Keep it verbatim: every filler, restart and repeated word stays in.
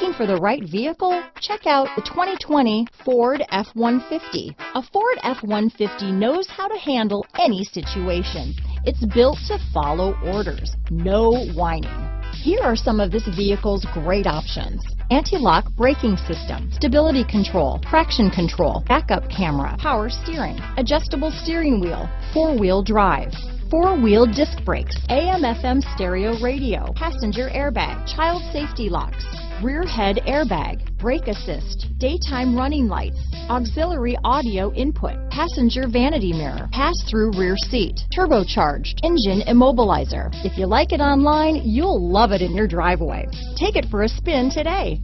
Looking for the right vehicle? Check out the twenty twenty Ford F one fifty. A Ford F one fifty knows how to handle any situation. It's built to follow orders, no whining. Here are some of this vehicle's great options: anti-lock braking system, stability control, traction control, backup camera, power steering, adjustable steering wheel, four-wheel drive, four-wheel disc brakes, A M F M stereo radio, passenger airbag, child safety locks, rear head airbag, brake assist, daytime running lights, auxiliary audio input, passenger vanity mirror, pass-through rear seat, turbocharged, engine immobilizer. If you like it online, you'll love it in your driveway. Take it for a spin today.